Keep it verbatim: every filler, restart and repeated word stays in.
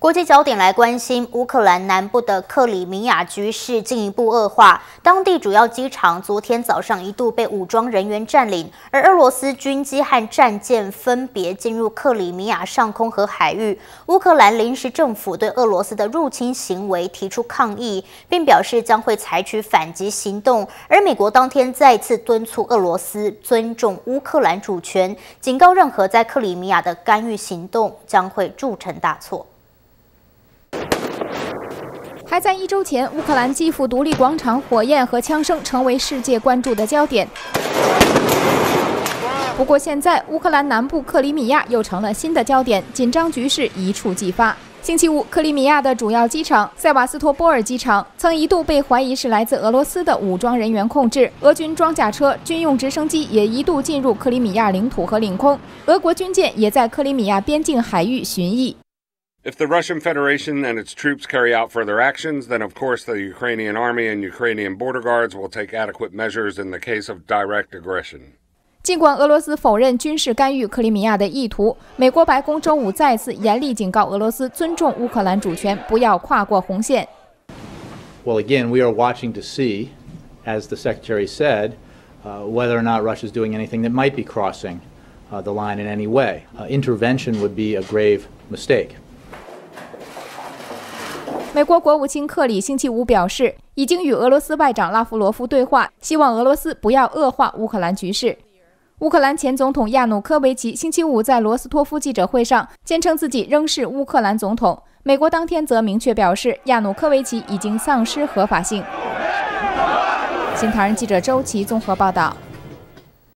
国际焦点来关心乌克兰南部的克里米亚局势进一步恶化，当地主要机场昨天早上一度被武装人员占领，而俄罗斯军机和战舰分别进入克里米亚上空和海域。乌克兰临时政府对俄罗斯的入侵行为提出抗议，并表示将会采取反击行动。而美国当天再次敦促俄罗斯尊重乌克兰主权，警告任何在克里米亚的干预行动将会铸成大错。 还在一周前，乌克兰基辅独立广场火焰和枪声成为世界关注的焦点。不过现在，乌克兰南部克里米亚又成了新的焦点，紧张局势一触即发。星期五，克里米亚的主要机场塞瓦斯托波尔机场曾一度被怀疑是来自俄罗斯的武装人员控制，俄军装甲车、军用直升机也一度进入克里米亚领土和领空，俄国军舰也在克里米亚边境海域巡弋。 If the Russian Federation and its troops carry out further actions, then of course the Ukrainian army and Ukrainian border guards will take adequate measures in the case of direct aggression. 尽管俄罗斯否认军事干预克里米亚的意图，美国白宫周五再次严厉警告俄罗斯尊重乌克兰主权，不要跨过红线。Well, again, we are watching to see, as the Secretary said, whether or not Russia is doing anything that might be crossing the line in any way. Intervention would be a grave mistake. 美国国务卿克里星期五表示，已经与俄罗斯外长拉夫罗夫对话，希望俄罗斯不要恶化乌克兰局势。乌克兰前总统亚努科维奇星期五在罗斯托夫记者会上坚称自己仍是乌克兰总统，美国当天则明确表示亚努科维奇已经丧失合法性。新唐人记者周琦综合报道。